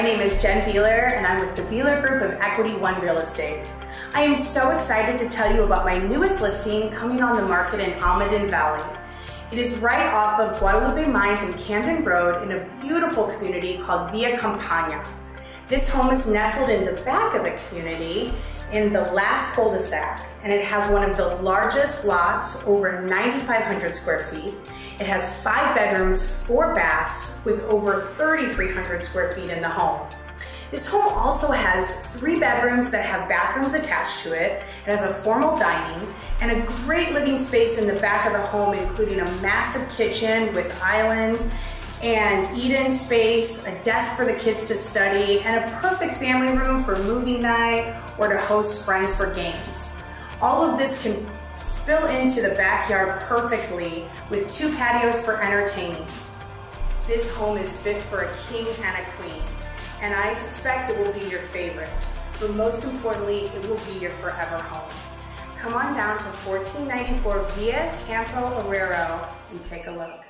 My name is Jen Bieler, and I'm with the Bieler Group of Equity One Real Estate. I am so excited to tell you about my newest listing coming on the market in Almaden Valley. It is right off of Guadalupe Mines and Camden Road in a beautiful community called Via Campo. This home is nestled in the back of the community in the last cul-de-sac, and it has one of the largest lots, over 9,500 square feet. It has 5 bedrooms, 4 baths, with over 3,300 square feet in the home. This home also has 3 bedrooms that have bathrooms attached to it. It has a formal dining and a great living space in the back of the home, including a massive kitchen with island and eat-in space, a desk for the kids to study, and a perfect family room for movie night or to host friends for games. All of this can spill into the backyard perfectly with 2 patios for entertaining. This home is fit for a king and a queen, and I suspect it will be your favorite, but most importantly, it will be your forever home. Come on down to 1494 Via Campo Aureo and take a look.